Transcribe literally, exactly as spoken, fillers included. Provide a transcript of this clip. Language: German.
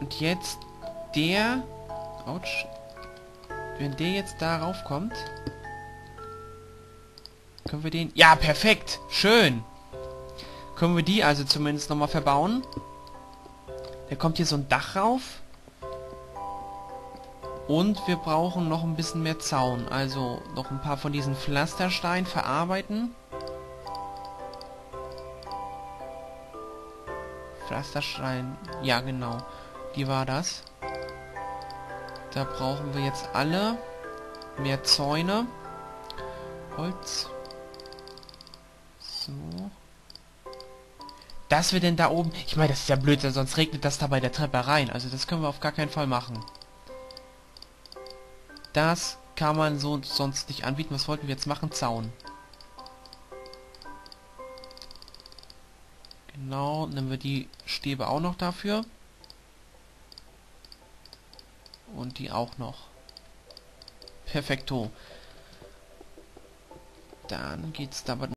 Und jetzt der... Autsch. Wenn der jetzt darauf kommt, können wir den... Ja, perfekt! Schön! Können wir die also zumindest nochmal verbauen. Da kommt hier so ein Dach rauf. Und wir brauchen noch ein bisschen mehr Zaun. Also noch ein paar von diesen Pflastersteinen verarbeiten. Pflasterstein, ja genau. Die war das. Da brauchen wir jetzt alle mehr Zäune. Holz. So. Dass wir denn da oben... Ich meine, das ist ja blöd, sonst regnet das da bei der Treppe rein. Also das können wir auf gar keinen Fall machen. Das kann man so sonst nicht anbieten. Was wollten wir jetzt machen? Zaun. Genau, nehmen wir die Stäbe auch noch dafür. Und die auch noch. Perfekto. Dann geht's damit.